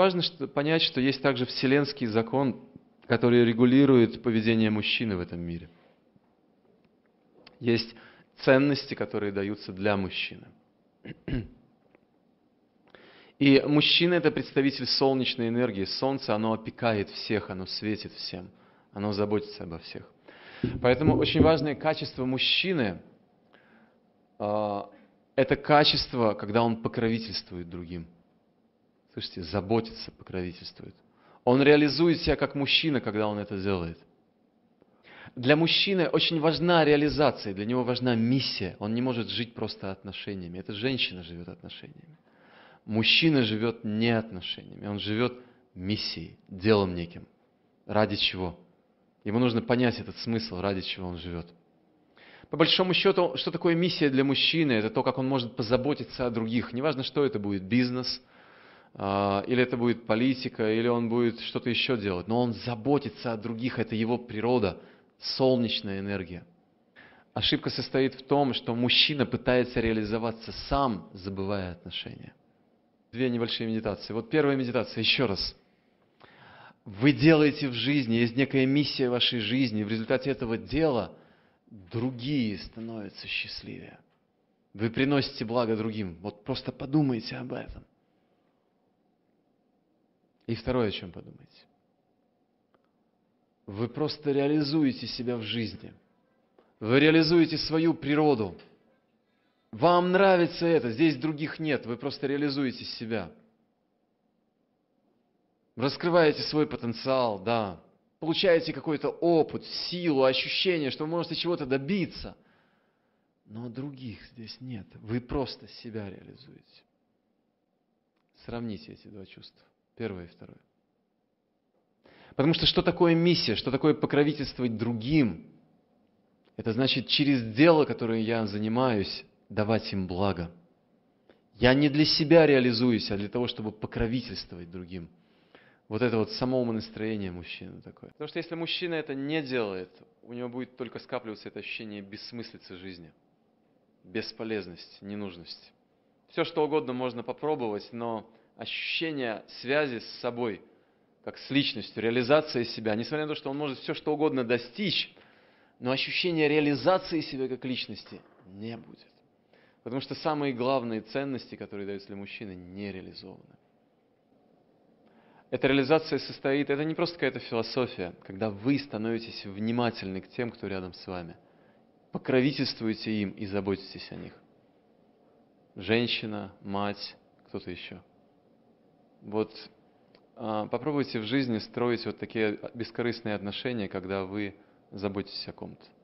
важно понять, что есть также вселенский закон, который регулирует поведение мужчины в этом мире. Есть ценности, которые даются для мужчины. И мужчина – это представитель солнечной энергии. Солнце, оно опекает всех, оно светит всем, оно заботится обо всех. Поэтому очень важное качество мужчины – это качество, когда он покровительствует другим. Слышите, заботится, покровительствует. Он реализует себя как мужчина, когда он это делает. Для мужчины очень важна реализация, для него важна миссия. Он не может жить просто отношениями. Это женщина живет отношениями. Мужчина живет не отношениями, он живет миссией, делом неким. Ради чего? Ему нужно понять этот смысл, ради чего он живет. По большому счету, что такое миссия для мужчины? Это то, как он может позаботиться о других. Неважно, что это будет, бизнес, или это будет политика, или он будет что-то еще делать. Но он заботится о других, это его природа, солнечная энергия. Ошибка состоит в том, что мужчина пытается реализоваться сам, забывая отношения. Две небольшие медитации. Вот первая медитация, еще раз. Вы делаете в жизни, есть некая миссия в вашей жизни, в результате этого дела другие становятся счастливее. Вы приносите благо другим. Вот просто подумайте об этом. И второе, о чем подумайте. Вы просто реализуете себя в жизни. Вы реализуете свою природу. Вам нравится это, здесь других нет, вы просто реализуете себя. Раскрываете свой потенциал, да. Получаете какой-то опыт, силу, ощущение, что вы можете чего-то добиться. Но других здесь нет, вы просто себя реализуете. Сравните эти два чувства, первое и второе. Потому что что такое миссия, что такое покровительствовать другим? Это значит, через дело, которое я занимаюсь, давать им благо. Я не для себя реализуюсь, а для того, чтобы покровительствовать другим. Вот это вот само умонастроение мужчины такое. Потому что если мужчина это не делает, у него будет только скапливаться это ощущение бессмыслицы жизни, бесполезности, ненужности. Все что угодно можно попробовать, но ощущение связи с собой, как с личностью, реализация себя, несмотря на то, что он может все что угодно достичь, но ощущение реализации себя как личности не будет. Потому что самые главные ценности, которые даются для мужчины, не реализованы. Эта реализация состоит, это не просто какая-то философия, когда вы становитесь внимательны к тем, кто рядом с вами. Покровительствуете им и заботитесь о них. Женщина, мать, кто-то еще. Вот попробуйте в жизни строить вот такие бескорыстные отношения, когда вы заботитесь о ком-то.